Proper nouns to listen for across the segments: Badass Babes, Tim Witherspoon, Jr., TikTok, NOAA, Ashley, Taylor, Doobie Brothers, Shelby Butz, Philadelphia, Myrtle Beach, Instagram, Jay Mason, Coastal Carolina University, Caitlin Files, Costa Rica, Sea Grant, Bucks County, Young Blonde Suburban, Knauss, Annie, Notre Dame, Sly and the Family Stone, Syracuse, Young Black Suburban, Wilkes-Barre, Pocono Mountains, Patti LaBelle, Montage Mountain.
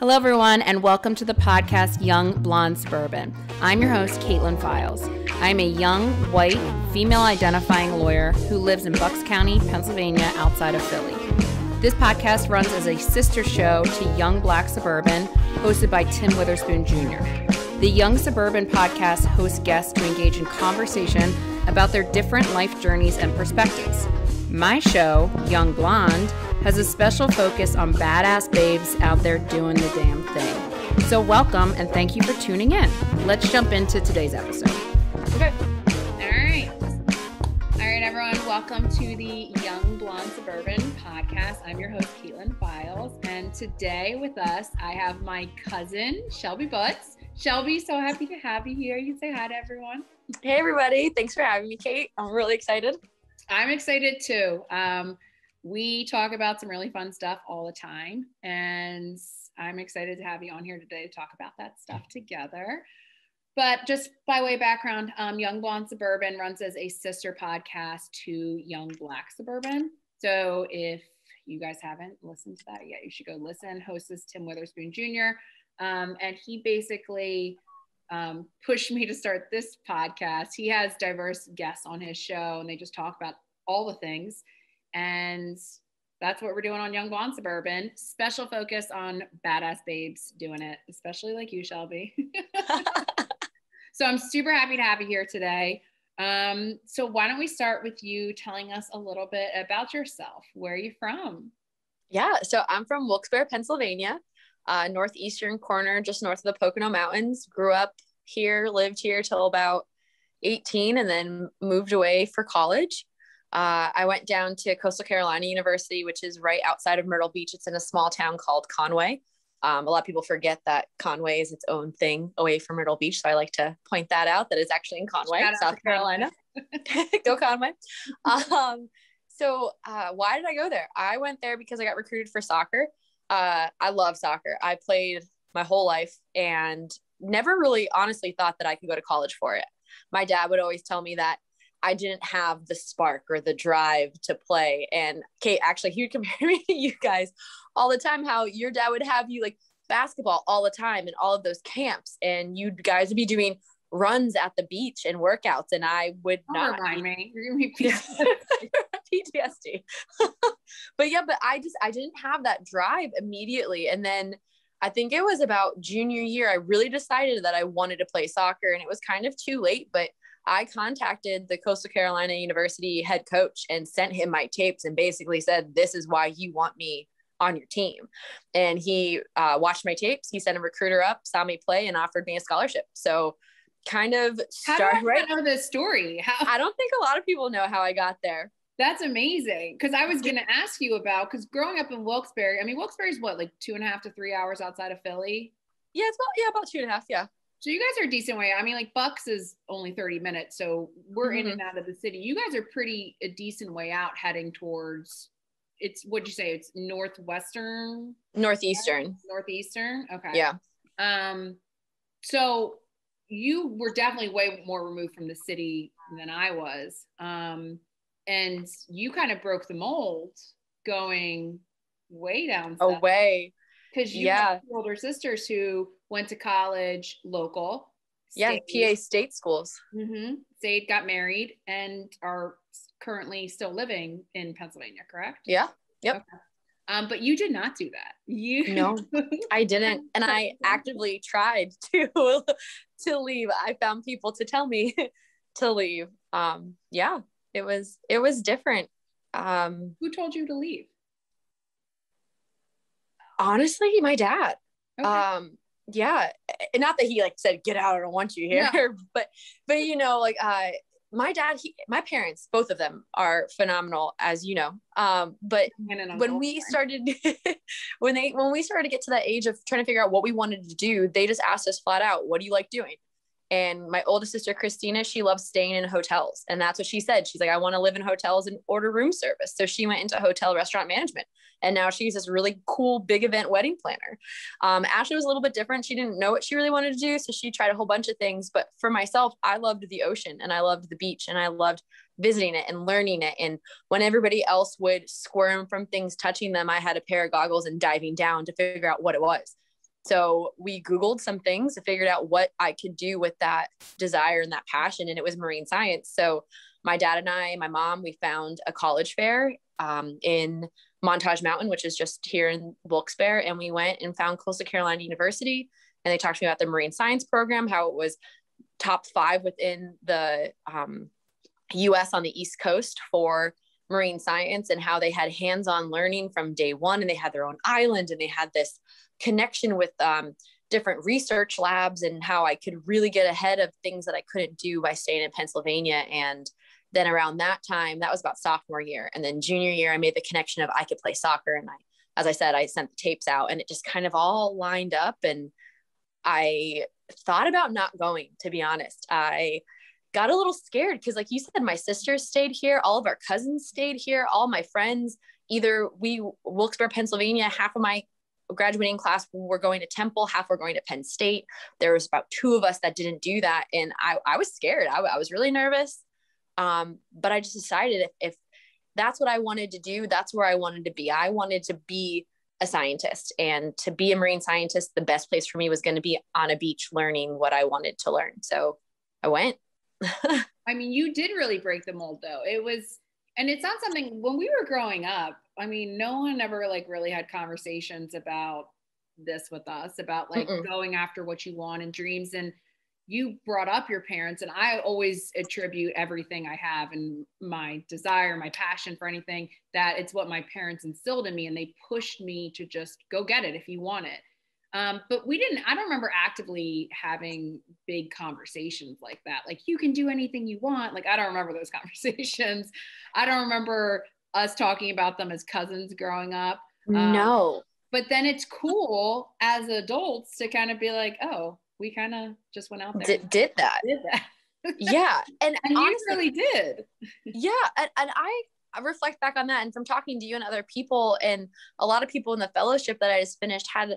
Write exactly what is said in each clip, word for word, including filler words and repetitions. Hello, everyone, and welcome to the podcast Young Blonde Suburban. I'm your host, Caitlin Files. I'm a young, white, female-identifying lawyer who lives in Bucks County, Pennsylvania, outside of Philly. This podcast runs as a sister show to Young Black Suburban, hosted by Tim Witherspoon, Junior The Young Suburban podcast hosts guests to engage in conversation about their different life journeys and perspectives. My show, Young Blonde, has a special focus on badass babes out there doing the damn thing. So welcome, and thank you for tuning in. Let's jump into today's episode. Okay. All right. All right, everyone. Welcome to the Young Blonde Suburban podcast. I'm your host, Caitlin Files. And today with us, I have my cousin, Shelby Butz. Shelby, so happy to have you here. You can say hi to everyone. Hey, everybody. Thanks for having me, Kate. I'm really excited. I'm excited, too. Um, We talk about some really fun stuff all the time, and I'm excited to have you on here today to talk about that stuff together. But just by way of background, um, Young Blonde Suburban runs as a sister podcast to Young Black Suburban. So if you guys haven't listened to that yet, you should go listen. Host is Tim Witherspoon, Junior, um, and he basically um, pushed me to start this podcast. He has diverse guests on his show, and they just talk about all the things. And that's what we're doing on Young Blonde Suburban. Special focus on badass babes doing it, especially like you, Shelby. So I'm super happy to have you here today. Um, so why don't we start with you telling us a little bit about yourself? Where are you from? Yeah, so I'm from Wilkes-Barre, Pennsylvania, uh, northeastern corner, just north of the Pocono Mountains. Grew up here, lived here till about eighteen, and then moved away for college. Uh, I went down to Coastal Carolina University, which is right outside of Myrtle Beach. It's in a small town called Conway. Um, a lot of people forget that Conway is its own thing away from Myrtle Beach. So I like to point that out, that it's actually in Conway, South Carolina. Go Conway. Um, so uh, why did I go there? I went there because I got recruited for soccer. Uh, I love soccer. I played my whole life and never really honestly thought that I could go to college for it. My dad would always tell me that I didn't have the spark or the drive to play. And Kate, actually, he would compare me to you guys all the time, how your dad would have you like basketball all the time and all of those camps. And you guys would be doing runs at the beach and workouts. And I would Don't not remind me. You're going to be P T S D. But yeah, but I just, I didn't have that drive immediately. And then I think it was about junior year, I really decided that I wanted to play soccer, and it was kind of too late, but I contacted the Coastal Carolina University head coach and sent him my tapes and basically said, this is why you want me on your team. And he uh, watched my tapes. He sent a recruiter up, saw me play, and offered me a scholarship. So kind of start how do I right know this story? How- I don't think a lot of people know how I got there. That's amazing. Cause I was going to ask you about, cause growing up in Wilkes-Barre, I mean, Wilkes-Barre is what, like two and a half to three hours outside of Philly. Yeah. It's about, yeah, about two and a half. Yeah. So you guys are a decent way. I mean, like Bucks is only thirty minutes. So we're mm-hmm. in and out of the city. You guys are pretty a decent way out heading towards, it's, what'd you say? It's Northwestern? Northeastern. Northeastern. Okay. Yeah. Um, so you were definitely way more removed from the city than I was. Um, and you kind of broke the mold going way down. Away. Because you yeah. have older sisters who went to college local. Stayed. Yeah, P A state schools. Mm-hmm. Stayed, got married, and are currently still living in Pennsylvania, correct? Yeah, yep. Okay. Um, but you did not do that. You No, I didn't. And I actively tried to, to leave. I found people to tell me to leave. Um, yeah, it was, it was different. Um, Who told you to leave? Honestly, my dad. Okay. Um, yeah. Not that he like said, get out, I don't want you here, no. but, but you know, like, uh, my dad, he, my parents, both of them are phenomenal, as you know. Um, but when we started, when they, when we started to get to that age of trying to figure out what we wanted to do, they just asked us flat out, what do you like doing? And my oldest sister, Christina, she loves staying in hotels. And that's what she said. She's like, I want to live in hotels and order room service. So she went into hotel restaurant management. And now she's this really cool, big event wedding planner. Um, Ashley was a little bit different. She didn't know what she really wanted to do. So she tried a whole bunch of things. But for myself, I loved the ocean and I loved the beach and I loved visiting it and learning it. And when everybody else would squirm from things touching them, I had a pair of goggles and diving down to figure out what it was. So we Googled some things to figure out what I could do with that desire and that passion. And it was marine science. So my dad and I, my mom, we found a college fair um, in Montage Mountain, which is just here in Wilkes-Barre. And we went and found Coastal Carolina University. And they talked to me about the marine science program, how it was top five within the um, U S on the East Coast for marine science, and how they had hands-on learning from day one, and they had their own island, and they had this connection with um, different research labs, and how I could really get ahead of things that I couldn't do by staying in Pennsylvania. And then around that time, that was about sophomore year. And then junior year, I made the connection of I could play soccer. And I, as I said, I sent the tapes out, and it just kind of all lined up. And I thought about not going, to be honest. I got a little scared because, like you said, my sisters stayed here. All of our cousins stayed here. All my friends, either we, Wilkes-Barre, Pennsylvania, half of my graduating class were going to Temple, half were going to Penn State. There was about two of us that didn't do that. And I, I was scared. I, I was really nervous. Um, but I just decided if, if that's what I wanted to do, that's where I wanted to be. I wanted to be a scientist, and to be a marine scientist, the best place for me was going to be on a beach learning what I wanted to learn. So I went. I mean, you did really break the mold though. It was, and it's not something when we were growing up, I mean, no one ever like really had conversations about this with us, about like Mm-mm. going after what you want and dreams. And you brought up your parents, and I always attribute everything I have and my desire, my passion for anything, that it's what my parents instilled in me, and they pushed me to just go get it if you want it. Um, but we didn't, I don't remember actively having big conversations like that. Like, you can do anything you want. Like, I don't remember those conversations. I don't remember us talking about them as cousins growing up. Um, no. But then it's cool as adults to kind of be like, oh, we kind of just went out there. Did, did that. Did that. Yeah. And, and honestly, you really did. Yeah. And, and I, I reflect back on that, and from talking to you and other people, and a lot of people in the fellowship that I just finished had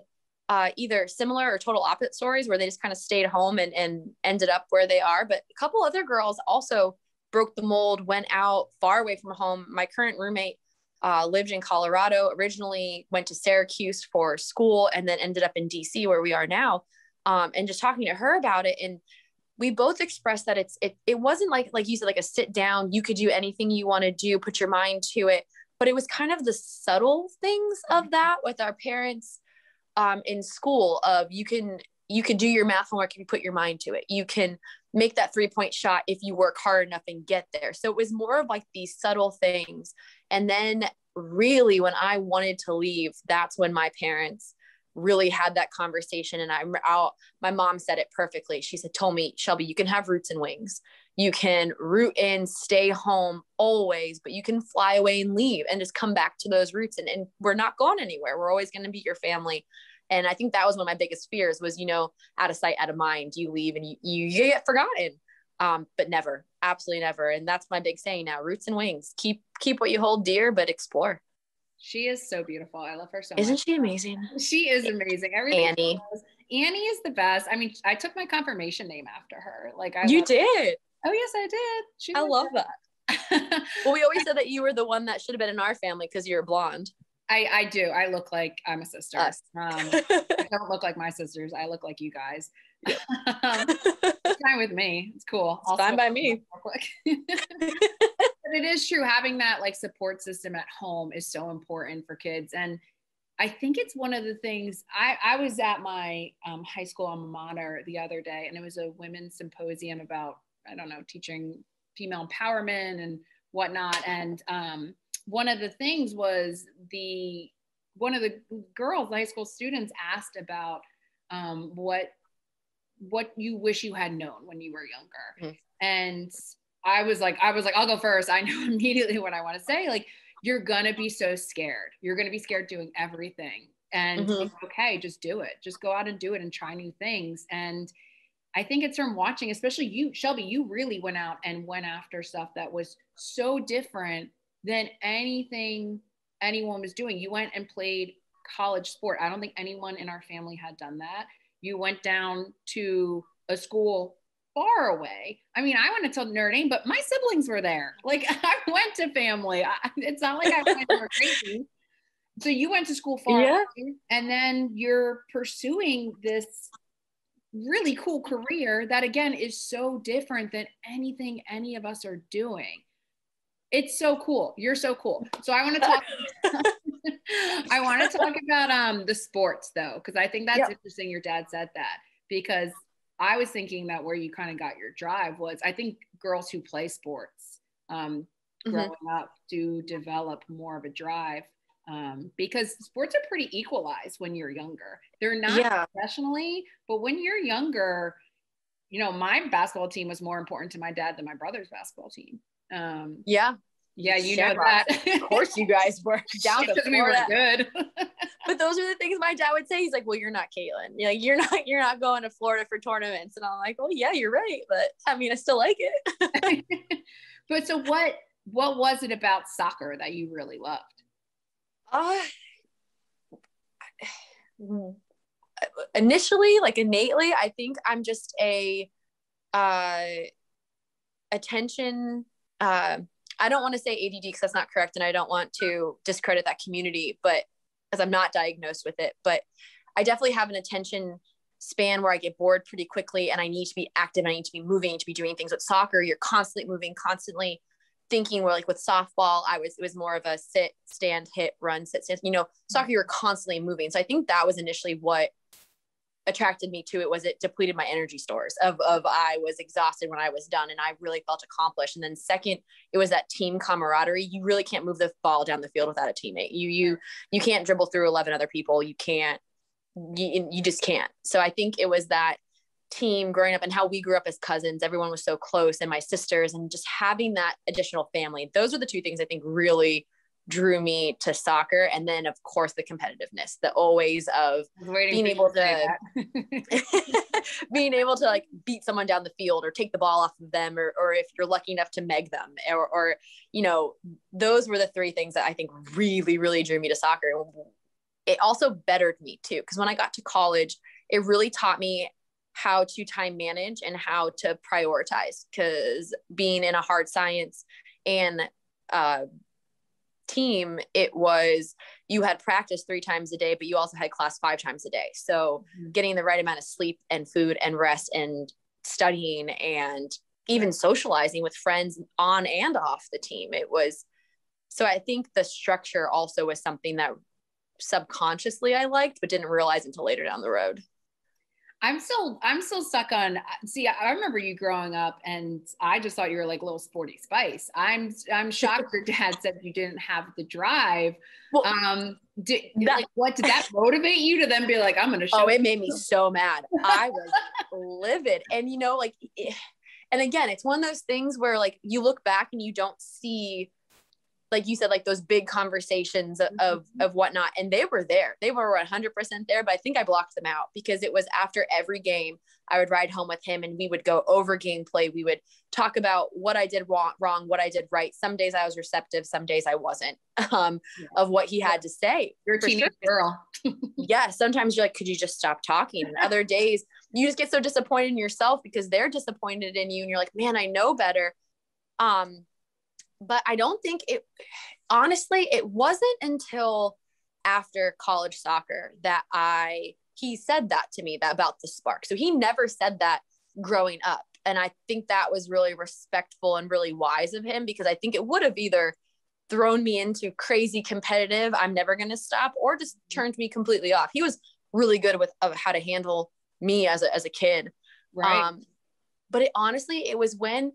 Uh, either similar or total opposite stories, where they just kind of stayed home and, and ended up where they are. But a couple other girls also broke the mold, went out far away from home. My current roommate uh, lived in Colorado, originally went to Syracuse for school, and then ended up in D C where we are now. Um, and just talking to her about it, and we both expressed that it's it, it wasn't like, like you said, like a sit down, you could do anything you want to do, put your mind to it. But it was kind of the subtle things of that with our parents. Um, in school of you can, you can do your math homework if you put your mind to it. You can make that three point shot if you work hard enough and get there. So it was more of like these subtle things. And then really when I wanted to leave, that's when my parents really had that conversation. And I, I'll, my mom said it perfectly. She said, told me, Shelby, you can have roots and wings. You can root in, stay home always, but you can fly away and leave and just come back to those roots. And, and we're not going anywhere. We're always going to be your family. And I think that was one of my biggest fears was, you know, out of sight, out of mind, you leave and you, you get forgotten, um, but never, absolutely never. And that's my big saying now, roots and wings, keep, keep what you hold dear, but explore. She is so beautiful. I love her so much. Isn't she amazing? She is amazing. Everything Annie. Annie is the best. I mean, I took my confirmation name after her. Like I You did. Her. Oh, yes, I did. She I love that. that. Well, we always said that you were the one that should have been in our family because you're blonde. I, I do. I look like I'm a sister. Us. Um, I don't look like my sisters. I look like you guys. Yep. um, it's fine with me. It's cool. It's also, fine by me. But it is true. Having that like support system at home is so important for kids. And I think it's one of the things I, I was at my um, high school alma mater the other day, and it was a women's symposium about I don't know, teaching female empowerment and whatnot. And um, one of the things was the, one of the girls, high school students asked about um, what, what you wish you had known when you were younger. Mm-hmm. And I was like, I was like, I'll go first. I know immediately what I want to say. Like, you're going to be so scared. You're going to be scared doing everything. And mm-hmm. it's okay, just do it. Just go out and do it and try new things. And I think it's from watching, especially you, Shelby, you really went out and went after stuff that was so different than anything anyone was doing. You went and played college sport. I don't think anyone in our family had done that. You went down to a school far away. I mean, I went to Notre Dame, but my siblings were there. Like I went to family. I, it's not like I went to crazy. So you went to school far yeah. away, and then you're pursuing this really cool career that, again, is so different than anything any of us are doing. It's so cool. You're so cool. So I want to talk I want to talk about um the sports, though, because I think that's yep. interesting. Your dad said that, because I was thinking that where you kind of got your drive was, I think girls who play sports um growing mm-hmm. up do develop more of a drive, um because sports are pretty equalized when you're younger. They're not yeah. professionally, but when you're younger, you know, my basketball team was more important to my dad than my brother's basketball team. Um yeah yeah you Shamrock. Know that. Of course you guys were down to we were good. But those are the things my dad would say. He's like, well, you're not Caitlin, you're like, you're not you're not going to Florida for tournaments. And I'm like, oh yeah, you're right, but I mean, I still like it. But so what what was it about soccer that you really loved? Uh, initially, like innately, I think I'm just a uh, attention, uh, I don't want to say A D D because that's not correct, and I don't want to discredit that community, but because I'm not diagnosed with it, but I definitely have an attention span where I get bored pretty quickly, and I need to be active, and I need to be moving, I need to be doing things. With soccer, you're constantly moving, constantly thinking. Where like with softball, I was, it was more of a sit, stand, hit, run, sit, stand, you know. Soccer, you were constantly moving. So I think that was initially what attracted me to it, was it depleted my energy stores of, of I was exhausted when I was done, and I really felt accomplished. And then second, it was that team camaraderie. You really can't move the ball down the field without a teammate. You, you, you can't dribble through eleven other people. You can't, you, you just can't. So I think it was that team growing up, and how we grew up as cousins, everyone was so close, and my sisters, and just having that additional family. Those are the two things I think really drew me to soccer. And then of course the competitiveness, the always of being able to, to being able to like beat someone down the field, or take the ball off of them, or, or if you're lucky enough to meg them, or, or, you know, those were the three things that I think really, really drew me to soccer. It also bettered me too, because when I got to college, it really taught me how to time manage and how to prioritize, because being in a hard science and uh, team, it was, you had practice three times a day, but you also had class five times a day. So mm-hmm. getting the right amount of sleep and food and rest and studying and even socializing with friends on and off the team. It was, so I think the structure also was something that subconsciously I liked, but didn't realize until later down the road. I'm still, I'm still stuck on, see, I remember you growing up, and I just thought you were like a little sporty spice. I'm, I'm shocked your dad said you didn't have the drive. Well, um, did, that, like, what, did that motivate you to then be like, I'm going to show Oh, it made me so mad. I was livid. And you know, like, and again, it's one of those things where like, you look back and you don't see, like you said, like those big conversations of, of, of whatnot. And they were there, they were one hundred percent there, but I think I blocked them out, because it was after every game, I would ride home with him, and we would go over gameplay. We would talk about what I did wrong, what I did right. Some days I was receptive, some days I wasn't, um, yeah. of what he had yeah. to say. You're a teenage girl. Yeah. Sometimes you're like, could you just stop talking? And other days you just get so disappointed in yourself because they're disappointed in you. And you're like, man, I know better. Um, But I don't think it, honestly, it wasn't until after college soccer that I, he said that to me, that about the spark. So he never said that growing up. And I think that was really respectful and really wise of him, because I think it would have either thrown me into crazy competitive, I'm never going to stop, or just turned me completely off. He was really good with uh, how to handle me as a, as a kid. Right. Um, but it honestly, it was when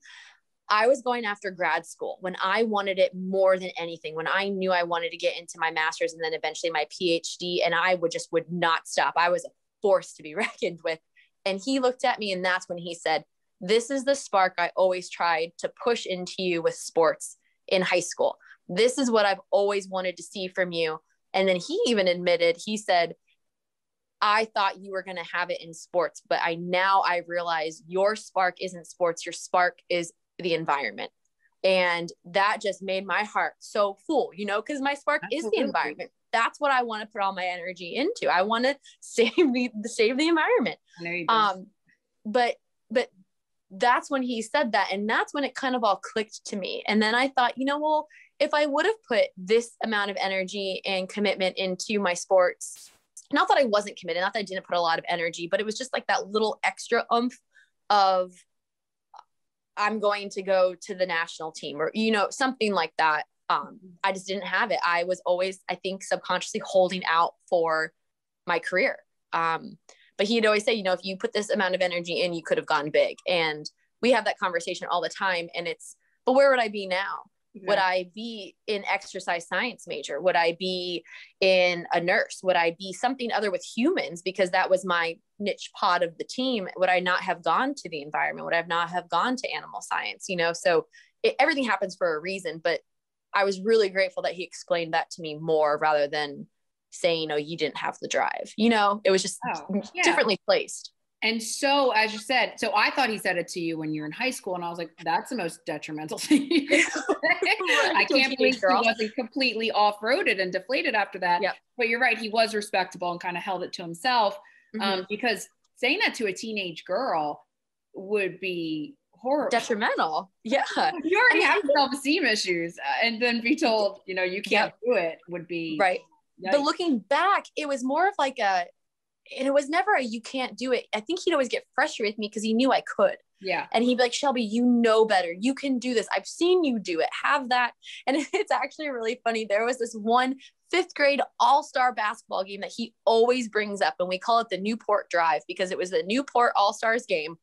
I was going after grad school, when I wanted it more than anything, when I knew I wanted to get into my master's and then eventually my PhD, and I would just would not stop. I was a force to be reckoned with. And he looked at me, and that's when he said, this is the spark I always tried to push into you with sports in high school. This is what I've always wanted to see from you. And then he even admitted, he said, I thought you were going to have it in sports, but I now I realize your spark isn't sports. Your spark is the environment. And that just made my heart so full, you know, because my spark Absolutely. Is the environment. That's what I want to put all my energy into. I want to save the, save the environment. Um, but, but that's when he said that. And that's when it kind of all clicked to me. And then I thought, you know, well, if I would have put this amount of energy and commitment into my sports, not that I wasn't committed, not that I didn't put a lot of energy, but it was just like that little extra oomph of I'm going to go to the national team or, you know, something like that. Um, I just didn't have it. I was always, I think, subconsciously holding out for my career. Um, but he'd always say, you know, if you put this amount of energy in, you could have gone big. And we have that conversation all the time. And it's, but where would I be now? Yeah. Would I be an exercise science major? Would I be in a nurse? Would I be something other with humans? Because that was my niche pod of the team. Would I not have gone to the environment? Would I not have gone to animal science? You know, so it, everything happens for a reason, but I was really grateful that he explained that to me more rather than saying, oh, you didn't have the drive. You know, it was just oh, yeah. differently placed. And so, as you said, so I thought he said it to you when you were in high school, and I was like, that's the most detrimental thing. I can't believe he wasn't completely off-roaded and deflated after that. Yep. But you're right, he was respectable and kind of held it to himself, mm-hmm. um, because saying that to a teenage girl would be horrible. Detrimental, yeah. You already I mean, have self-esteem issues, uh, and then be told, you know, you can't yep. do it would be... Right. Yikes. But looking back, it was more of like a... And it was never a, you can't do it. I think he'd always get frustrated with me because he knew I could. Yeah. And he'd be like, Shelby, you know better. You can do this. I've seen you do it. Have that. And it's actually really funny. There was this one fifth grade all-star basketball game that he always brings up. And we call it the Newport Drive because it was the Newport All-Stars game.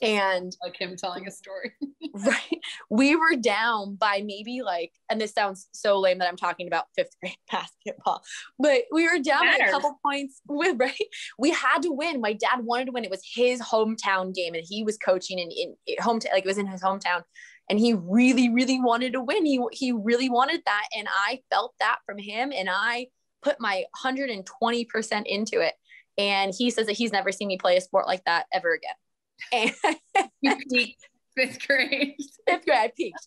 And like him telling a story. Right. We were down by maybe like, and this sounds so lame that I'm talking about fifth grade basketball, but we were down by a couple points with, right? We had to win. My dad wanted to win. It was his hometown game and he was coaching in, in, in hometown, like it was in his hometown. And he really, really wanted to win. He, he really wanted that. And I felt that from him. And I put my one hundred twenty percent into it. And he says that he's never seen me play a sport like that ever again. And you peaked fifth grade. Fifth grade, I peaked.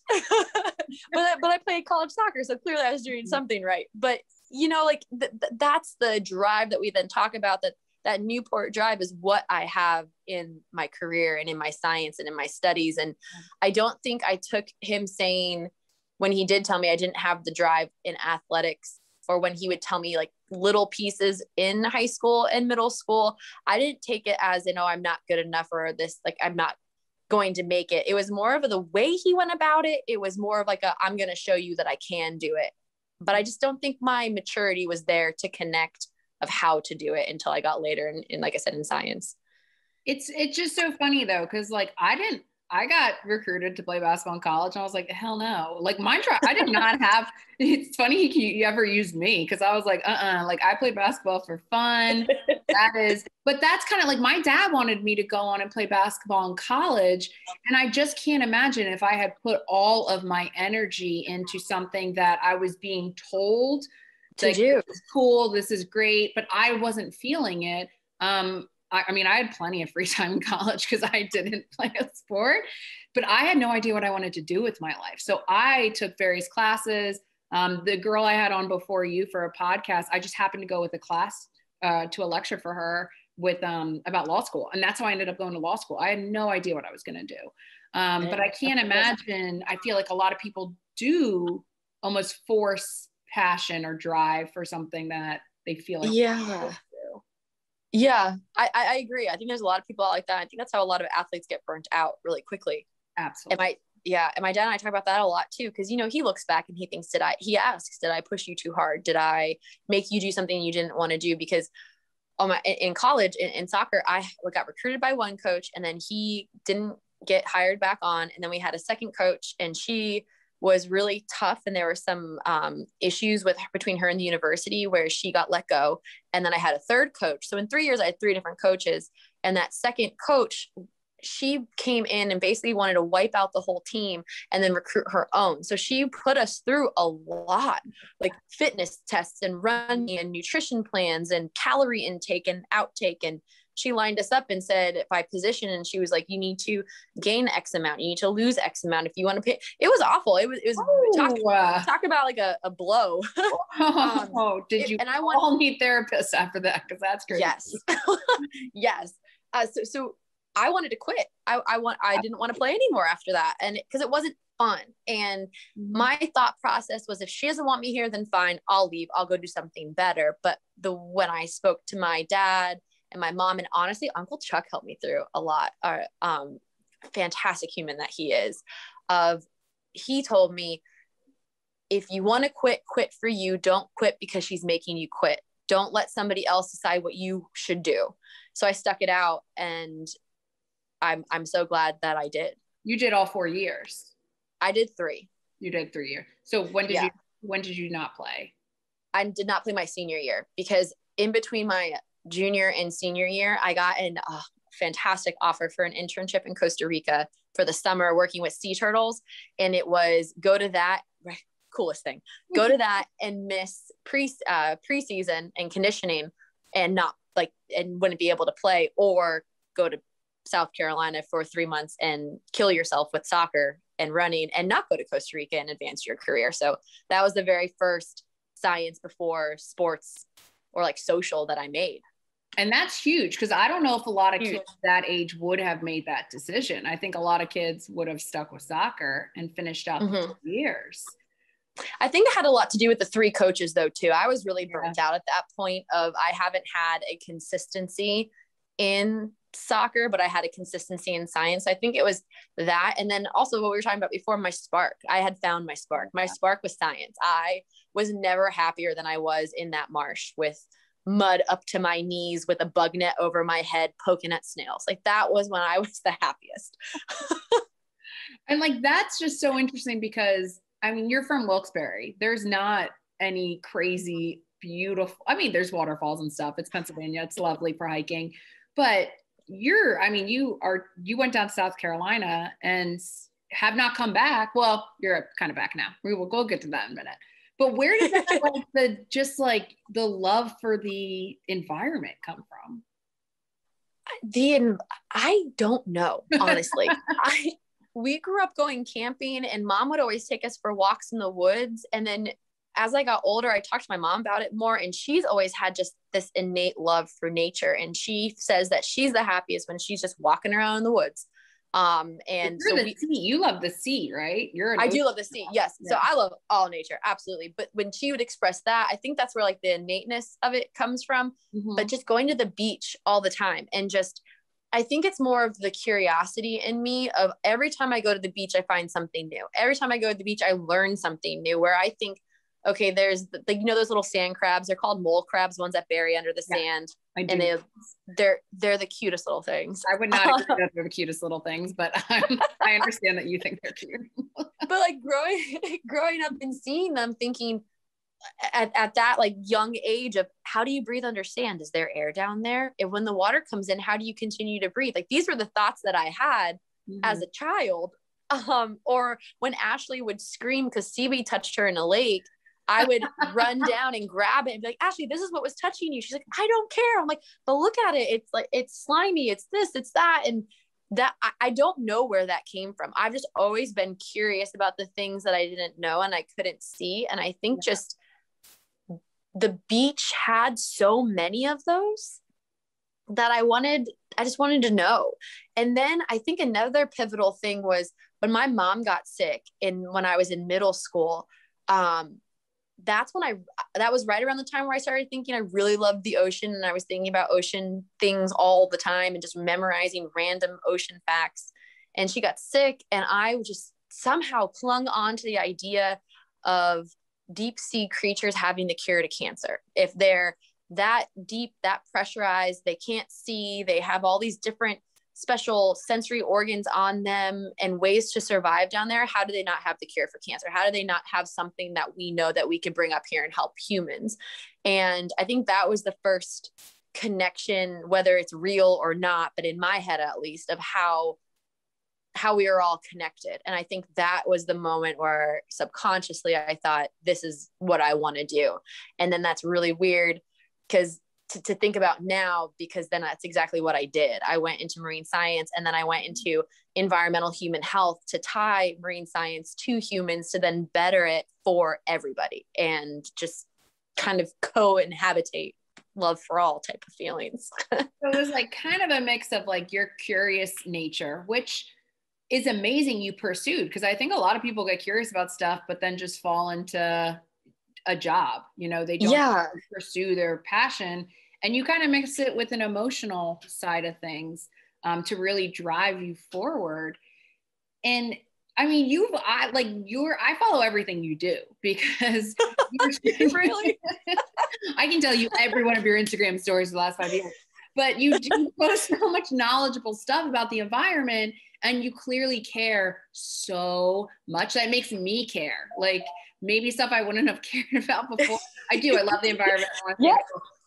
but, but I played college soccer, so clearly I was doing something right. But, you know, like th- th- that's the drive that we then talk about, that that Newport drive is what I have in my career and in my science and in my studies. And I don't think I took him saying when he did tell me I didn't have the drive in athletics, or when he would tell me like little pieces in high school and middle school, I didn't take it as, you know, I'm not good enough or this, like, I'm not going to make it. It was more of the way he went about it. It was more of like, a, I'm going to show you that I can do it. But I just don't think my maturity was there to connect of how to do it until I got later. And, and like I said, in science. It's, it's just so funny though. Cause like, I didn't, I got recruited to play basketball in college and I was like, hell no. Like mine, try- I did not have, it's funny you ever used me because I was like, uh-uh, like I played basketball for fun. That is, but that's kind of like my dad wanted me to go on and play basketball in college. And I just can't imagine if I had put all of my energy into something that I was being told to like, do. This is cool, this is great, but I wasn't feeling it. Um, I mean, I had plenty of free time in college because I didn't play a sport, but I had no idea what I wanted to do with my life. So I took various classes. Um, the girl I had on before you for a podcast, I just happened to go with a class uh, to a lecture for her with um, about law school. And that's how I ended up going to law school. I had no idea what I was going to do. Um, but I can't imagine, I feel like a lot of people do almost force passion or drive for something that they feel like. Yeah. Yeah, I, I agree. I think there's a lot of people out like that. I think that's how a lot of athletes get burnt out really quickly. Absolutely. And my, yeah, and my dad and I talk about that a lot too, because, you know, he looks back and he thinks, did I, he asks, did I push you too hard? Did I make you do something you didn't want to do? Because on my, in college, in, in soccer, I got recruited by one coach and then he didn't get hired back on. And then we had a second coach and she was really tough. And there were some um, issues with between her and the university where she got let go. And then I had a third coach. So in three years, I had three different coaches. And that second coach, she came in and basically wanted to wipe out the whole team and then recruit her own. So she put us through a lot, like fitness tests and running and nutrition plans and calorie intake and outtake. And she lined us up and said by position, and she was like, you need to gain X amount. You need to lose X amount. If you want to pay, it was awful. It was, it was oh, talk, uh, talk about like a, a blow. um, oh, did you it, and I want all need therapists after that? Cause that's great. Yes. Yes. Uh, so, so I wanted to quit. I, I want, I didn't want to play anymore after that. And because it wasn't fun. And my thought process was, if she doesn't want me here, then fine, I'll leave. I'll go do something better. But the, when I spoke to my dad and my mom, and honestly, Uncle Chuck helped me through a lot, our um, fantastic human that he is, of, he told me, if you want to quit, quit for you. Don't quit because she's making you quit. Don't let somebody else decide what you should do. So I stuck it out, and I'm, I'm so glad that I did. You did all four years. I did three. You did three years. So when did yeah. you, when did you not play? I did not play my senior year, because in between my junior and senior year, I got an oh, fantastic offer for an internship in Costa Rica for the summer, working with sea turtles. And it was go to that, coolest thing, go to that and miss pre uh, preseason and conditioning and not like, and wouldn't be able to play, or go to South Carolina for three months and kill yourself with soccer and running and not go to Costa Rica and advance your career. So that was the very first science before sports or like social that I made. And that's huge, because I don't know if a lot of huge. kids that age would have made that decision. I think a lot of kids would have stuck with soccer and finished up mm-hmm. years. I think it had a lot to do with the three coaches though, too. I was really burnt yeah. out at that point of, I haven't had a consistency in soccer, but I had a consistency in science. I think it was that. And then also what we were talking about before, my spark, I had found my spark, my yeah. spark was science. I was never happier than I was in that marsh with mud up to my knees, with a bug net over my head, poking at snails. Like, that was when I was the happiest. And like, that's just so interesting, because I mean, you're from Wilkes-Barre. There's not any crazy, beautiful, I mean, there's waterfalls and stuff. It's Pennsylvania. It's lovely for hiking, but you're, I mean, you are, you went down to South Carolina and have not come back. Well, you're kind of back now. We will go get to that in a minute, but where did that, like, the, just like the love for the environment come from? The, I don't know, honestly. I, We grew up going camping, and mom would always take us for walks in the woods. And then as I got older, I talked to my mom about it more, and she's always had just this innate love for nature. And she says that she's the happiest when she's just walking around in the woods. Um, and so the we, sea. You love the sea, right? You're an I do love the sea. Yes. Yeah. So I love all nature. Absolutely. But when she would express that, I think that's where like the innateness of it comes from, mm-hmm. but just going to the beach all the time and just, I think it's more of the curiosity in me of, every time I go to the beach, I find something new. Every time I go to the beach, I learn something new, where I think, okay, there's the, the you know, those little sand crabs, they're called mole crabs, ones that bury under the yeah, sand. I do. And they, they're, they're the cutest little things. I would not agree that they're the cutest little things, but I'm, I understand that you think they're cute. But like growing, growing up and seeing them, thinking, At, at that like young age of, how do you breathe under sand? Is there air down there? And when the water comes in, how do you continue to breathe? Like, these were the thoughts that I had mm-hmm. as a child. Um, or when Ashley would scream because seaweed touched her in a lake, I would run down and grab it and be like, Ashley, this is what was touching you. She's like, I don't care. I'm like, but look at it. It's like, it's slimy. It's this, it's that. And that, I, I don't know where that came from. I've just always been curious about the things that I didn't know and I couldn't see. And I think yeah. just the beach had so many of those that I wanted, I just wanted to know. And then I think another pivotal thing was when my mom got sick and when I was in middle school, um, that's when I, that was right around the time where I started thinking I really loved the ocean, and I was thinking about ocean things all the time and just memorizing random ocean facts. And she got sick, and I just somehow clung on to the idea of deep sea creatures having the cure to cancer. If they're that deep, that pressurized, they can't see, they have all these different special sensory organs on them and ways to survive down there. How do they not have the cure for cancer? How do they not have something that we know that we can bring up here and help humans? And I think that was the first connection, whether it's real or not, but in my head, at least, of how how we are all connected. And I think that was the moment where subconsciously I thought, this is what I want to do. And then that's really weird because to, to think about now, because then that's exactly what I did. I went into marine science, and then I went into environmental human health to tie marine science to humans to then better it for everybody and just kind of co-inhabitate love for all type of feelings. So there's like kind of a mix of like your curious nature, which is amazing you pursued, because I think a lot of people get curious about stuff, but then just fall into a job, you know, they don't yeah. pursue their passion. And you kind of mix it with an emotional side of things um, to really drive you forward. And I mean, you've, I like you're, I follow everything you do because you're really, I can tell you every one of your Instagram stories the last five years, but you do post so much knowledgeable stuff about the environment, and you clearly care so much. That makes me care. Like maybe stuff I wouldn't have cared about before. I do, I love the environment. Yeah.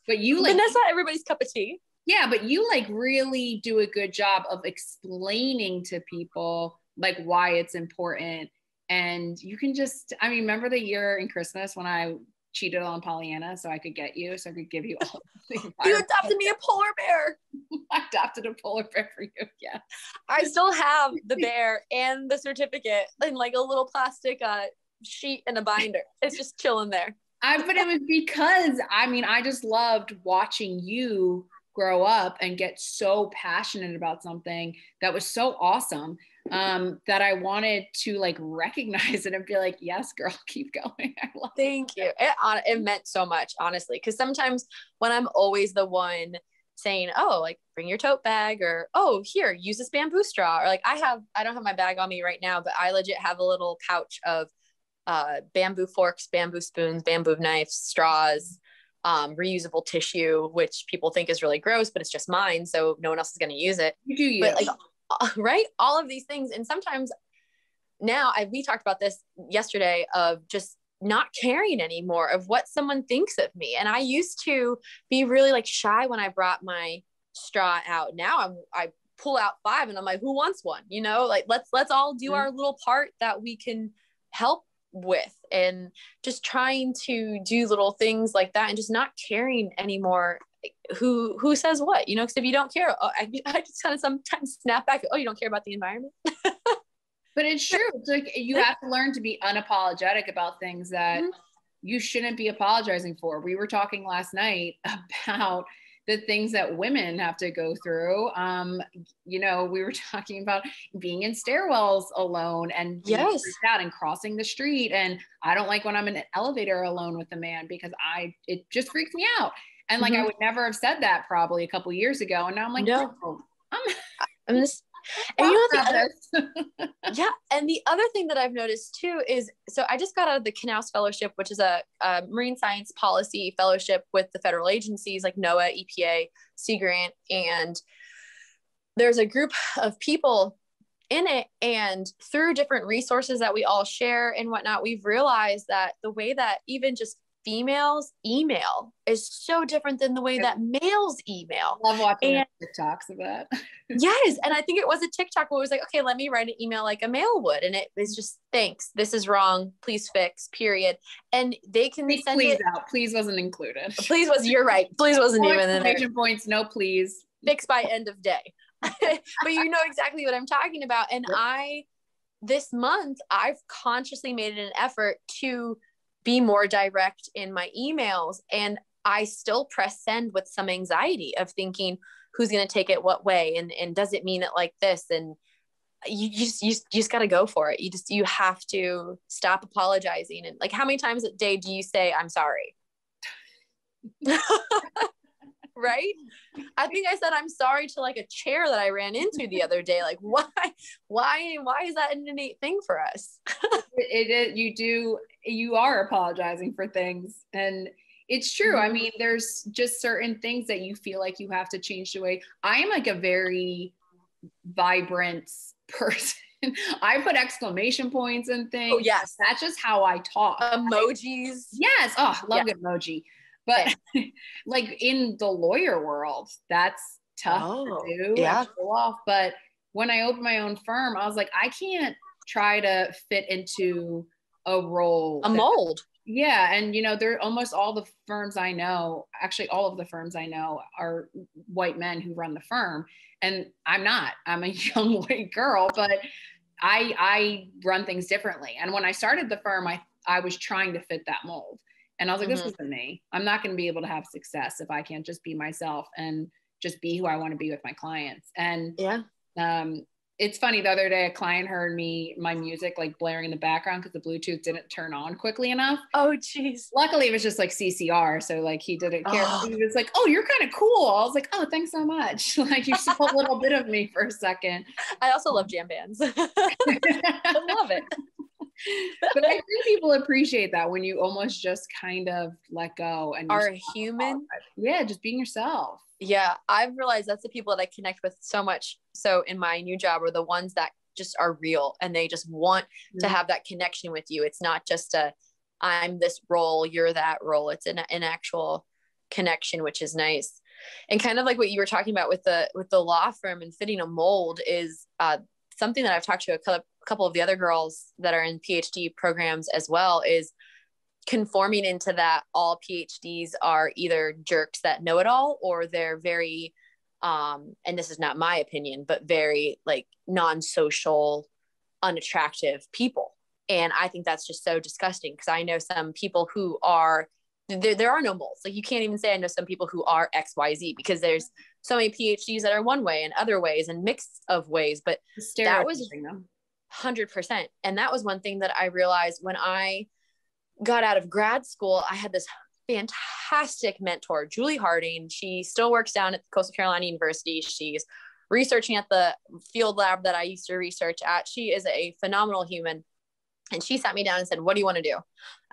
But you like- And that's not everybody's cup of tea. Yeah, but you like really do a good job of explaining to people like why it's important. And you can just, I mean, remember the year in Christmas when I cheated on Pollyanna so I could get you, so I could give you all the You adopted me a polar bear. I adopted a polar bear for you, yeah. I still have the bear and the certificate and like a little plastic uh, sheet and a binder. It's just chilling there. I, but it was because, I mean, I just loved watching you grow up and get so passionate about something that was so awesome um, that I wanted to like recognize it and be like, yes, girl, keep going. I love Thank it. you. It, it meant so much, honestly, because sometimes when I'm always the one saying, oh, like bring your tote bag, or, oh, here, use this bamboo straw. Or like, I have, I don't have my bag on me right now, but I legit have a little pouch of Uh, bamboo forks, bamboo spoons, bamboo knives, straws, um, reusable tissue, which people think is really gross, but it's just mine, so no one else is going to use it. You do use but like, uh, right? All of these things. And sometimes now, I, we talked about this yesterday of just not caring anymore of what someone thinks of me. And I used to be really like shy when I brought my straw out. Now I'm, I pull out five and I'm like, who wants one? You know, like let's, let's all do mm-hmm. our little part that we can help with, and just trying to do little things like that and just not caring anymore who who says what, you know, because if you don't care, oh, I, I just kind of sometimes snap back, oh, you don't care about the environment. But it's true. It's like you have to learn to be unapologetic about things that mm-hmm. you shouldn't be apologizing for. We were talking last night about the things that women have to go through. Um, you know, we were talking about being in stairwells alone and yes. out and crossing the street. And I don't like when I'm in an elevator alone with a man because I, it just freaks me out. And like, mm-hmm. I would never have said that probably a couple of years ago. And now I'm like, no, no I'm, I'm just, and you know, the other, yeah. And the other thing that I've noticed too is, so I just got out of the Knauss fellowship, which is a, a marine science policy fellowship with the federal agencies like NOAA, E P A, Sea Grant. And there's a group of people in it, and through different resources that we all share and whatnot, we've realized that the way that even just females email is so different than the way that males email. Love watching and, TikToks of that. Yes, and I think it was a TikTok where it was like, okay, let me write an email like a male would, and it was just, thanks, this is wrong, please fix, period. And they can please, send please it. Out. Please wasn't included. Please was. You're right. Please wasn't no even there. Points. No, please. Fix by end of day. But you know exactly what I'm talking about. And yep. I, this month, I've consciously made an effort to be more direct in my emails. And I still press send with some anxiety of thinking who's going to take it what way. And, and does it mean it like this? And you, you just, you just, you just got to go for it. You just, you have to stop apologizing. And like, how many times a day do you say, I'm sorry? Right? I think I said, I'm sorry to like a chair that I ran into the other day. Like why, why, why is that an innate thing for us? It is. You do, you are apologizing for things. And it's true. I mean, there's just certain things that you feel like you have to change the way. I am like a very vibrant person. I put exclamation points and things. Oh, yes. That's just how I talk. Emojis. Yes. Oh, love yes. an emoji. But like in the lawyer world, that's tough oh, to do. Yeah. Off. But when I opened my own firm, I was like, I can't try to fit into a role. A that, mold. Yeah. And you know, they're almost all the firms I know, actually all of the firms I know are white men who run the firm. And I'm not, I'm a young white girl, but I I run things differently. And when I started the firm, I I was trying to fit that mold. And I was like, mm-hmm. this isn't me. I'm not going to be able to have success if I can't just be myself and just be who I want to be with my clients. And yeah, um, it's funny, the other day, a client heard me, my music like blaring in the background because the Bluetooth didn't turn on quickly enough. Oh, geez. Luckily, it was just like C C R. So like he didn't care. Oh. He was like, oh, you're kind of cool. I was like, oh, thanks so much. Like you stole a little bit of me for a second. I also love jam bands. I love it. But I think people appreciate that when you almost just kind of let go and are human. Yeah, just being yourself. Yeah, I've realized that's the people that I connect with so much. So in my new job are the ones that just are real and they just want mm-hmm. to have that connection with you. It's not just a, I'm this role, you're that role. It's an, an actual connection, which is nice. And kind of like what you were talking about with the, with the law firm and fitting a mold is uh, something that I've talked to a couple of the other girls that are in PhD programs as well is conforming into that. All PhDs are either jerks that know it all, or they're very, um, and this is not my opinion, but very like non-social, unattractive people. And I think that's just so disgusting because I know some people who are, there, there are no molds. Like you can't even say I know some people who are X Y Z because there's so many PhDs that are one way and other ways and mixed of ways, but that was one hundred percent. And that was one thing that I realized when I got out of grad school. I had this fantastic mentor, Julie Harding. She still works down at Coastal Carolina University. She's researching at the field lab that I used to research at. She is a phenomenal human. And she sat me down and said, what do you want to do?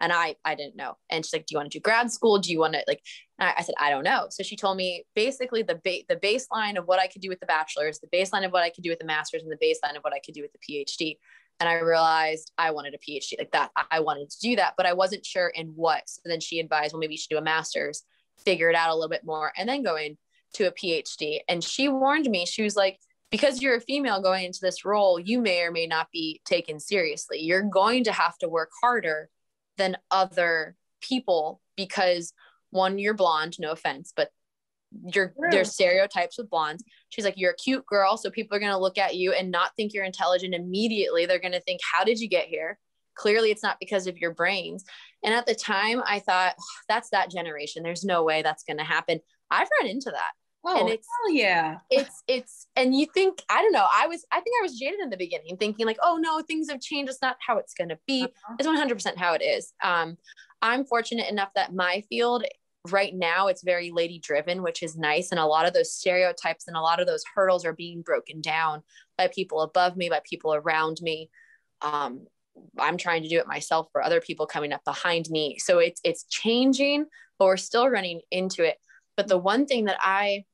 And I, I didn't know. And she's like, do you want to do grad school? Do you want to like, and I, I said, I don't know. So she told me basically the ba- the baseline of what I could do with the bachelor's, the baseline of what I could do with the master's, and the baseline of what I could do with the PhD. And I realized I wanted a PhD like that. I wanted to do that, but I wasn't sure in what. So then she advised, well, maybe you should do a master's, figure it out a little bit more, and then go into a PhD. And she warned me, she was like, because you're a female going into this role, you may or may not be taken seriously. You're going to have to work harder than other people because one, you're blonde, no offense, but you're, there's stereotypes with blondes. She's like, you're a cute girl. So people are going to look at you and not think you're intelligent immediately. They're going to think, how did you get here? Clearly it's not because of your brains. And at the time I thought, oh, that's that generation. There's no way that's going to happen. I've run into that. Oh, and it's, hell yeah. It's, it's, and you think, I don't know. I was, I think I was jaded in the beginning thinking like, oh no, things have changed. It's not how it's going to be. Uh-huh. It's one hundred percent how it is. Um, I'm fortunate enough that my field right now, it's very lady driven, which is nice. And a lot of those stereotypes and a lot of those hurdles are being broken down by people above me, by people around me. Um, I'm trying to do it myself for other people coming up behind me. So it's, it's changing, but we're still running into it. But the one thing that I,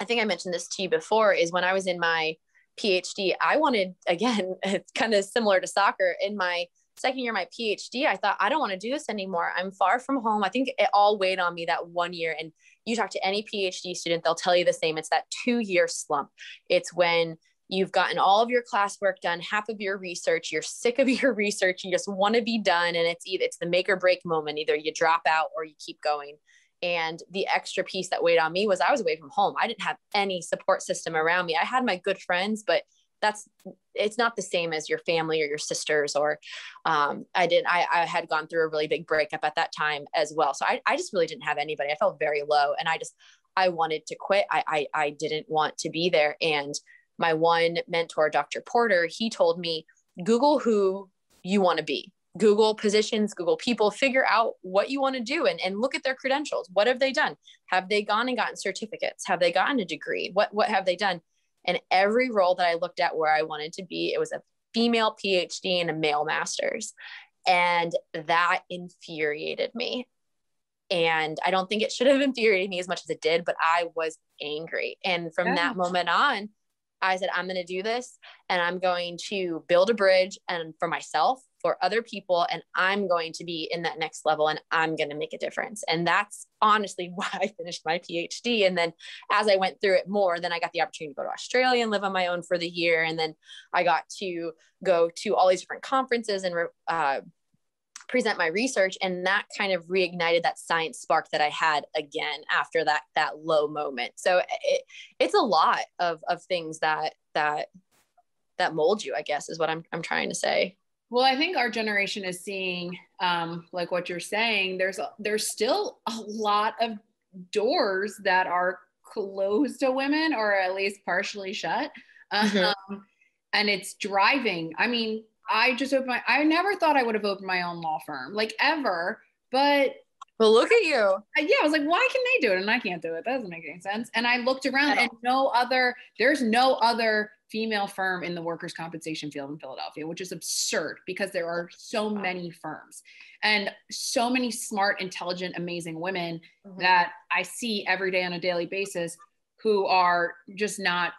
I think I mentioned this to you before is when I was in my PhD, I wanted, again, it's kind of similar to soccer. In my second year, my PhD, I thought, I don't want to do this anymore. I'm far from home. I think it all weighed on me that one year. And you talk to any PhD student, they'll tell you the same. It's that two year slump. It's when you've gotten all of your classwork done, half of your research, you're sick of your research. You just want to be done. And it's either, it's the make or break moment. Either you drop out or you keep going. And the extra piece that weighed on me was I was away from home. I didn't have any support system around me. I had my good friends, but that's, it's not the same as your family or your sisters, or um, I didn't, I, I had gone through a really big breakup at that time as well. So I, I just really didn't have anybody. I felt very low and I just, I wanted to quit. I, I, I didn't want to be there. And my one mentor, Doctor Porter, he told me, Google who you want to be. Google positions, Google people, figure out what you want to do and, and look at their credentials. What have they done? Have they gone and gotten certificates? Have they gotten a degree? What, what have they done? And every role that I looked at where I wanted to be, it was a female PhD and a male master's. And that infuriated me. And I don't think it should have infuriated me as much as it did, but I was angry. And from yeah. that moment on, I said, I'm going to do this and I'm going to build a bridge and for myself, for other people. And I'm going to be in that next level and I'm going to make a difference. And that's honestly why I finished my PhD. And then as I went through it more, then I got the opportunity to go to Australia and live on my own for the year. And then I got to go to all these different conferences and uh, present my research. And that kind of reignited that science spark that I had again, after that, that low moment. So it, it's a lot of, of things that, that, that mold you, I guess, is what I'm, I'm trying to say. Well, I think our generation is seeing, um, like what you're saying, there's, there's still a lot of doors that are closed to women, or at least partially shut. Mm-hmm. Um, and it's driving. I mean, I just opened my, I never thought I would have opened my own law firm, like ever, but. But look at you. I, yeah, I was like, why can they do it and I can't do it? That doesn't make any sense. And I looked around and no other, there's no other female firm in the workers' compensation field in Philadelphia, which is absurd because there are so many firms and so many smart, intelligent, amazing women mm-hmm. that I see every day on a daily basis who are just not,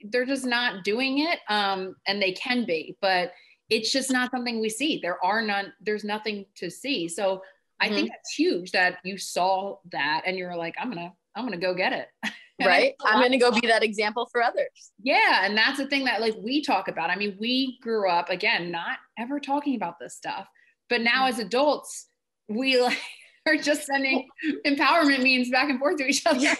they're just not doing it. Um, and they can be, but it's just not something we see. There are none, there's nothing to see. So I mm-hmm. think that's huge that you saw that and you were like, I'm going to, I'm going to go get it. Right. I'm going to go be that example for others. Yeah. And that's the thing that like we talk about. I mean, we grew up again, not ever talking about this stuff, but now as adults, we like, are just sending empowerment memes back and forth to each other. Yeah.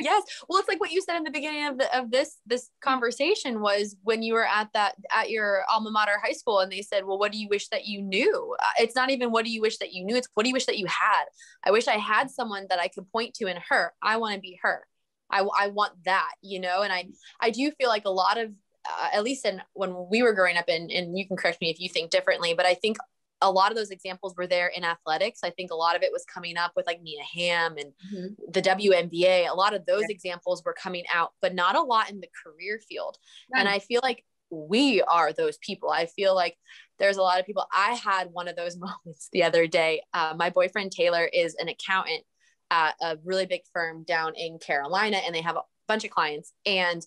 Yes. Well, it's like what you said in the beginning of the, of this, this conversation was when you were at that, at your alma mater high school and they said, well, what do you wish that you knew? It's not even, what do you wish that you knew? It's what do you wish that you had? I wish I had someone that I could point to and her, I want to be her. I, I want that, you know? And I, I do feel like a lot of, uh, at least in, when we were growing up and, and you can correct me if you think differently, but I think a lot of those examples were there in athletics. I think a lot of it was coming up with like Nia Hamm and mm-hmm. the W N B A. A lot of those right. examples were coming out, but not a lot in the career field. Right. And I feel like we are those people. I feel like there's a lot of people. I had one of those moments the other day. Uh, my boyfriend, Taylor, is an accountant at a really big firm down in Carolina, and they have a bunch of clients. And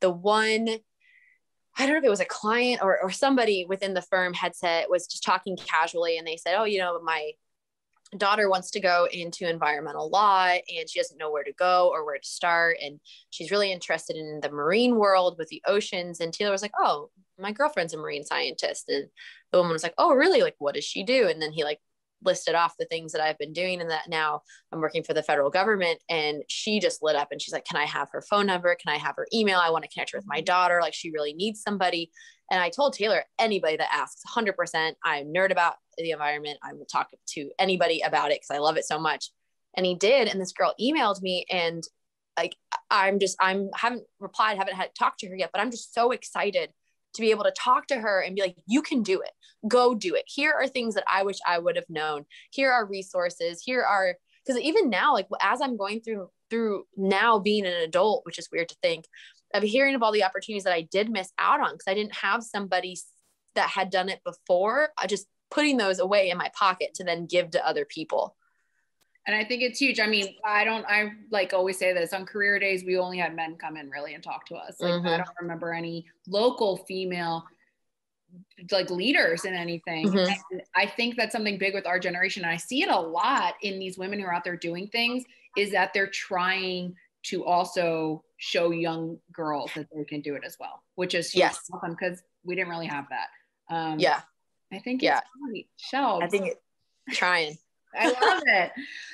the one, I don't know if it was a client or, or somebody within the firm had said, was just talking casually. And they said, oh, you know, my daughter wants to go into environmental law and she doesn't know where to go or where to start. And she's really interested in the marine world with the oceans. And Taylor was like, oh, my girlfriend's a marine scientist. And the woman was like, oh, really? Like, what does she do? And then he like listed off the things that I've been doing and that now I'm working for the federal government. And she just lit up and she's like, can I have her phone number? Can I have her email? I want to connect her with my daughter. Like she really needs somebody. And I told Taylor, anybody that asks, one hundred percent, I'm nerd about the environment. I will talk to anybody about it because I love it so much. And he did. And this girl emailed me and like, I'm just, I'm haven't replied, haven't had talked to her yet, but I'm just so excited to be able to talk to her and be like, you can do it, go do it. Here are things that I wish I would have known. Here are resources. Here are, because even now, like as I'm going through, through now being an adult, which is weird to think, of hearing of all the opportunities that I did miss out on because I didn't have somebody that had done it before, I just putting those away in my pocket to then give to other people. And I think it's huge. I mean, I don't, I like always say this on career days, we only had men come in really and talk to us. Like mm-hmm. I don't remember any local female like leaders in anything. Mm-hmm. And I think that's something big with our generation. And I see it a lot in these women who are out there doing things is that they're trying to also show young girls that they can do it as well, which is yes. awesome because we didn't really have that. Um, yeah. I think it's yeah. great. Shelby. I think it's trying. I love it.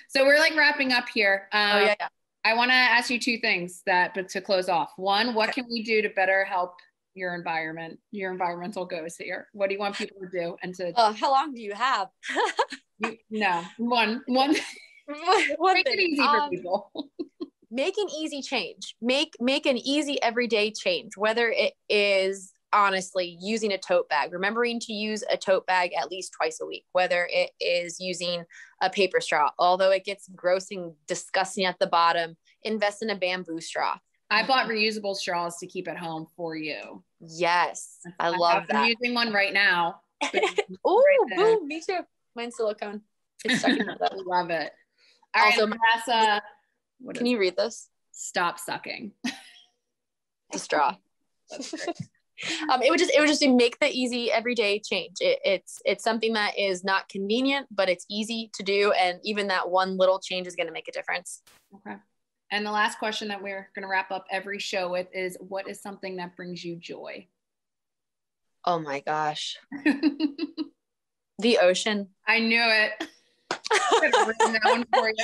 So we're like wrapping up here. Um, oh, yeah, yeah. I want to ask you two things that, but to close off. One, what can we do to better help your environment, your environmental goals here? What do you want people to do? And to uh, how long do you have? you, no, one, one. one make thing. It easy um, for people. Make an easy change. Make make an easy everyday change. Whether it is honestly using a tote bag, remembering to use a tote bag at least twice a week, whether it is using a paper straw, although it gets gross and disgusting at the bottom, invest in a bamboo straw. I bought reusable straws to keep at home for you. Yes. I love that. I'm using one right now. Oh, boom, me too. Mine's silicone. It's sucking up. I love it. All also, right, Vanessa, what can you read this? Stop sucking. The straw. That's great. Um, it would just, it would just make the easy everyday change. It, it's, it's something that is not convenient, but it's easy to do. And even that one little change is going to make a difference. Okay. And the last question that we're going to wrap up every show with is, what is something that brings you joy? Oh my gosh. The ocean. I knew it. for you.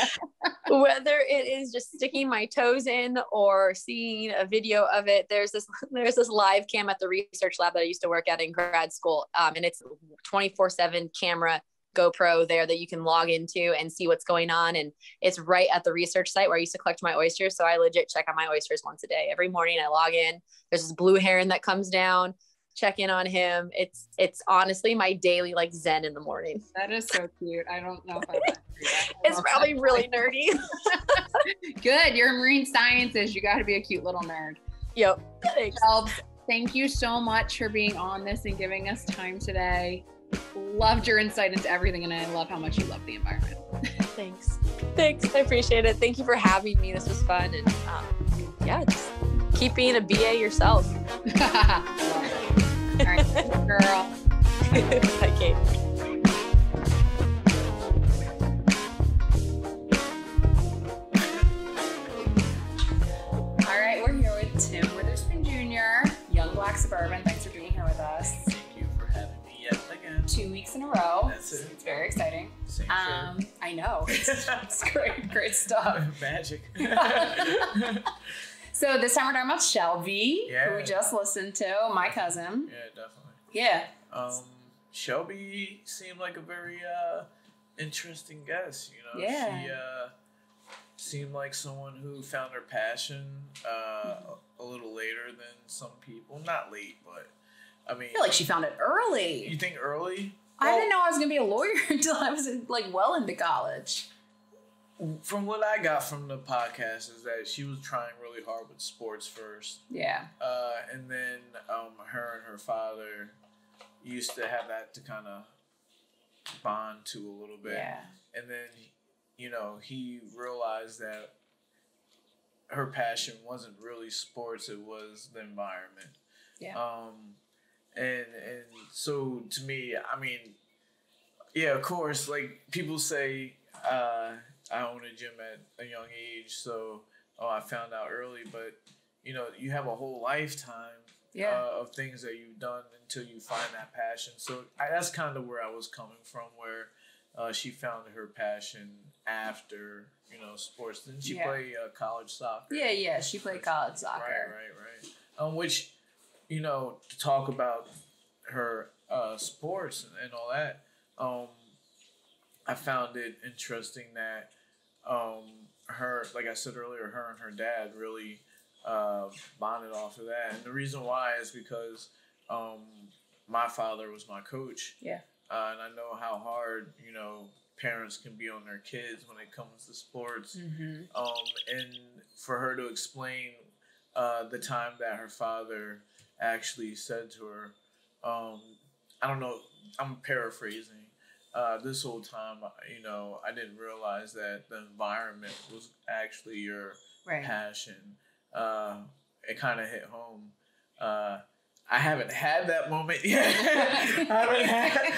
Whether it is just sticking my toes in or seeing a video of it, there's this there's this live cam at the research lab that I used to work at in grad school, um, and it's twenty-four seven camera GoPro there that you can log into and see what's going on, and it's right at the research site where I used to collect my oysters. So I legit check on my oysters once a day. Every morning I log in. There's this blue heron that comes down. Check in on him. It's it's honestly my daily like zen in the morning. That is so cute. I don't know if I would do that. It's probably really nerdy. Good. You're in marine sciences. You got to be a cute little nerd. Yep. Thanks. Well, thank you so much for being on this and giving us time today. Loved your insight into everything, and I love how much you love the environment. Thanks. Thanks. I appreciate it. Thank you for having me. This was fun, and um, yeah, just keep being a B A yourself. All right, girl. Okay. All right, we're here with Tim Witherspoon, Junior, Young Black Suburban. Thanks for being here with us. Thank you for having me yet again. Two weeks in a row. That's it. It's very exciting. Same um, show. I know. It's, it's great, great stuff. Magic. So this time we're talking about Shelby, yeah. who we just listened to, my cousin. Yeah, definitely. Yeah. Um, Shelby seemed like a very uh, interesting guest, you know. Yeah. She uh, seemed like someone who found her passion uh, mm-hmm. a little later than some people. Not late, but I mean. I feel like she found it early. You think early? I well, didn't know I was going to be a lawyer until I was like well into college. From what I got from the podcast is that she was trying really hard with sports first. Yeah. Uh, and then um, her and her father used to have that to kind of bond to a little bit. Yeah. And then, you know, he realized that her passion wasn't really sports. It was the environment. Yeah. Um, and, and so to me, I mean, yeah, of course, like people say, uh, I own a gym at a young age, so oh, I found out early. But you know, you have a whole lifetime yeah. uh, of things that you've done until you find that passion. So I, that's kind of where I was coming from, where uh, she found her passion after you know sports. Didn't she yeah. play uh, college soccer? Yeah, yeah, she played college soccer. Right, right, right. Um, which you know, to talk about her uh, sports and, and all that. Um, I found it interesting that um, her, like I said earlier, her and her dad really uh, bonded off of that. And the reason why is because um, my father was my coach. Yeah. Uh, and I know how hard, you know, parents can be on their kids when it comes to sports. Mm-hmm. Um, and for her to explain uh, the time that her father actually said to her, um, I don't know, I'm paraphrasing. Uh, this whole time, you know, I didn't realize that the environment was actually your right. passion. Uh, it kind of hit home. Uh, I haven't had that moment yet. I haven't had.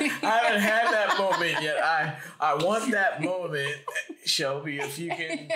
I haven't had that moment yet. I I want that moment, Shelby. If you can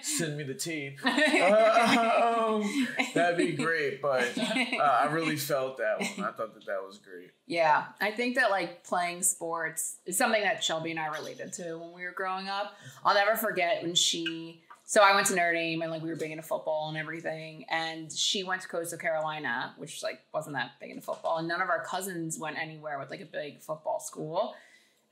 send me the tape, uh, um, that'd be great. But uh, I really felt that one. I thought that that was great. Yeah, I think that like playing sports is something that Shelby and I related to when we were growing up. I'll never forget when she. So I went to Notre Dame and like we were big into football and everything. And she went to Coastal Carolina, which like wasn't that big into football. And none of our cousins went anywhere with like a big football school.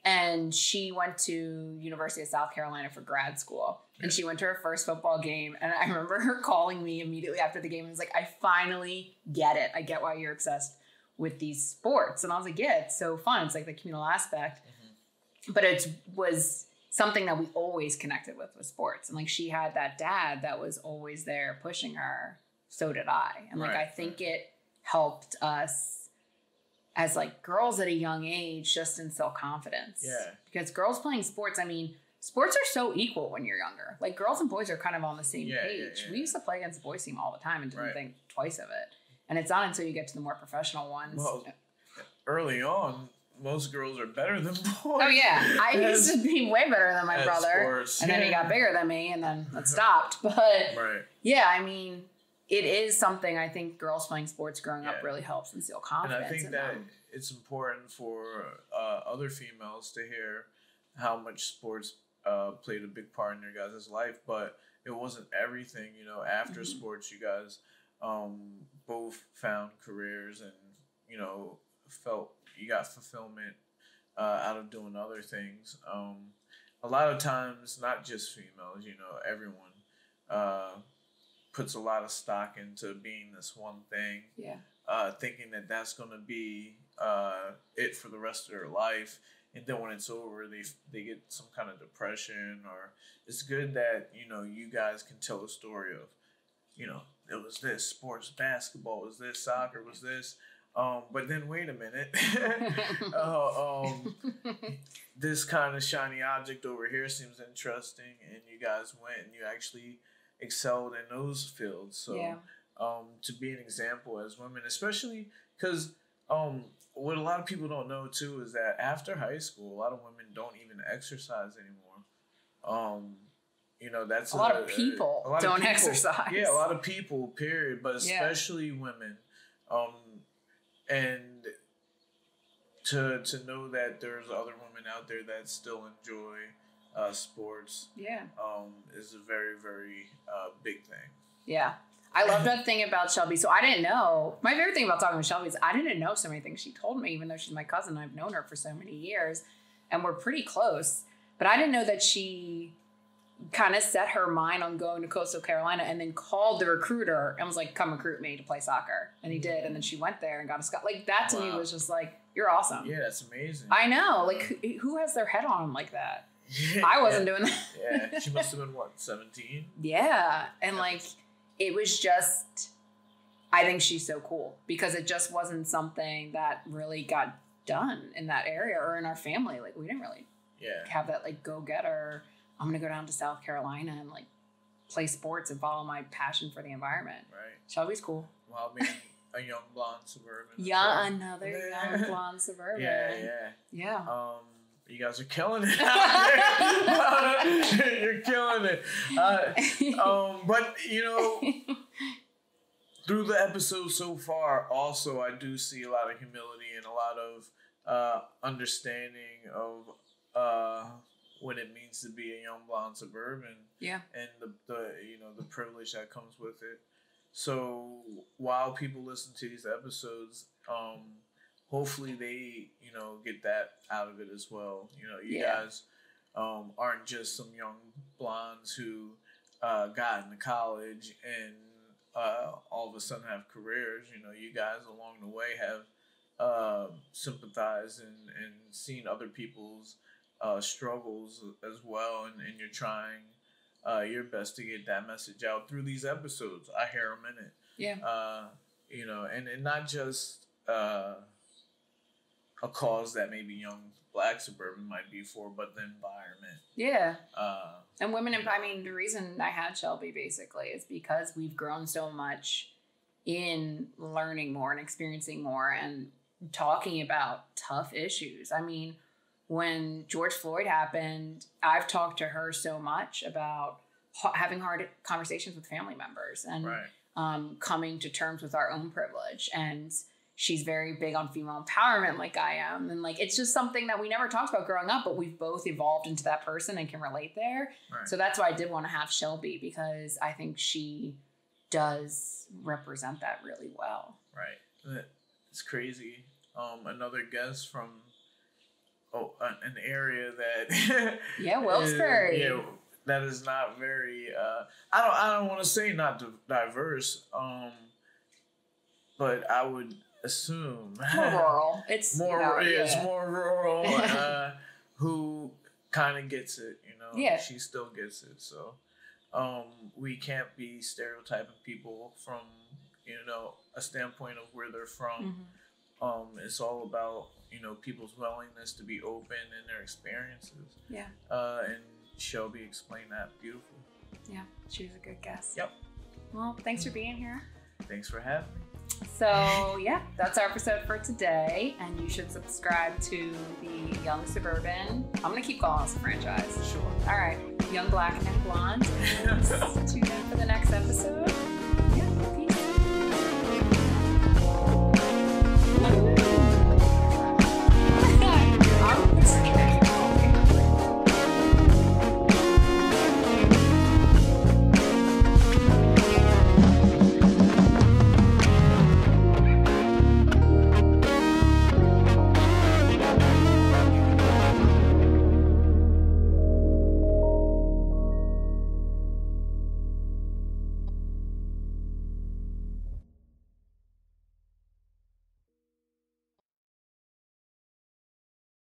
And she went to University of South Carolina for grad school. Yeah. And she went to her first football game. And I remember her calling me immediately after the game and was like, I finally get it. I get why you're obsessed with these sports. And I was like, yeah, it's so fun. It's like the communal aspect. Mm-hmm. But it was something that we always connected with with sports. And like she had that dad that was always there pushing her. So did I. And like, right. I think it helped us as like girls at a young age, just instill confidence. Yeah. Because girls playing sports, I mean, sports are so equal when you're younger. Like girls and boys are kind of on the same yeah, page. Yeah, yeah. We used to play against the boys team all the time and didn't right. think twice of it. And it's not until you get to the more professional ones. Well, early on, most girls are better than boys. Oh, yeah. I as, used to be way better than my brother. Sports. And then yeah. he got bigger than me, and then it stopped. But, right. yeah, I mean, it is something I think girls playing sports growing yeah. up really helps instill confidence. And I think in that them. It's important for uh, other females to hear how much sports uh, played a big part in your guys' life, but it wasn't everything, you know. After mm-hmm. sports, you guys um, both found careers and, you know, felt you got fulfillment uh, out of doing other things. Um, a lot of times, not just females, you know, everyone uh, puts a lot of stock into being this one thing. Yeah. Uh, thinking that that's going to be uh, it for the rest of their life. And then when it's over, they they get some kind of depression. Or it's good that, you know, you guys can tell a story of, you know, it was this, sports, basketball, was this, soccer, was this. Um, but then wait a minute. uh, um, this kind of shiny object over here seems interesting. And you guys went and you actually excelled in those fields. So yeah. um, to be an example as women, especially because um, – what a lot of people don't know, too, is that after high school, a lot of women don't even exercise anymore. Um, you know, that's a, a lot of people a, a lot don't of people, exercise. Yeah, a lot of people, period, but especially yeah. women. Um, and to to know that there's other women out there that still enjoy uh, sports yeah. um, is a very, very uh, big thing. Yeah. I love that thing about Shelby. So I didn't know. My favorite thing about talking to Shelby is I didn't know so many things she told me, even though she's my cousin. I've known her for so many years and we're pretty close. But I didn't know that she kind of set her mind on going to Coastal Carolina and then called the recruiter and was like, come recruit me to play soccer. And he did. And then she went there and got a scholarship. Like that to wow. me was just like, you're awesome. Yeah, that's amazing. I know. Like who has their head on them like that? Yeah. I wasn't yeah. doing that. Yeah, she must have been, what, seventeen? Yeah. And yeah. like... it was just, I think she's so cool because it just wasn't something that really got done in that area or in our family. Like we didn't really yeah. have that like go getter. I'm going to go down to South Carolina and like play sports and follow my passion for the environment. Right. Shelby's cool. Well, being a young blonde suburban. Yeah. Well. Another yeah. young blonde suburban. Yeah. Yeah. Yeah. Um, you guys are killing it out there. You're killing it. Uh, um, but, you know, through the episode so far, also, I do see a lot of humility and a lot of uh, understanding of uh, what it means to be a young blonde suburban. Yeah. And, the, the you know, the privilege that comes with it. So while people listen to these episodes, um, hopefully they, you know, get that out of it as well. You know, you yeah. guys um, aren't just some young blondes who uh, got into college and uh, all of a sudden have careers. You know, you guys along the way have uh, sympathized and, and seen other people's uh, struggles as well. And, and you're trying uh, your best to get that message out through these episodes. I hear them in it. Yeah. Uh, you know, and, and not just... Uh, a cause that maybe young black suburban might be for, but the environment. Yeah. Uh, and women, I mean, the reason I had Shelby basically is because we've grown so much in learning more and experiencing more and talking about tough issues. I mean, when George Floyd happened, I've talked to her so much about having hard conversations with family members and right. um, coming to terms with our own privilege. And she's very big on female empowerment like I am. And like, it's just something that we never talked about growing up, but we've both evolved into that person and can relate there. Right. So that's why I did want to have Shelby, because I think she does represent that really well. Right. It's crazy. Um, another guest from oh, an area that... yeah, Wilkes-Barre. Yeah, that is not very... Uh, I don't I don't want to say not diverse, um, but I would... assume more rural it's more no, yeah, yeah. it's more rural uh who kind of gets it, you know. Yeah, she still gets it. So um we can't be stereotyping people from, you know, a standpoint of where they're from. Mm-hmm. Um it's all about, you know, people's willingness to be open in their experiences. Yeah. Uh and Shelby explained that beautifully. Yeah, she was a good guest. Yep. Well, thanks for being here. Thanks for having me. So yeah, that's our episode for today, and you should subscribe to the Young Suburban. I'm gonna keep calling us a franchise. Sure. All right, Young Black and Blonde.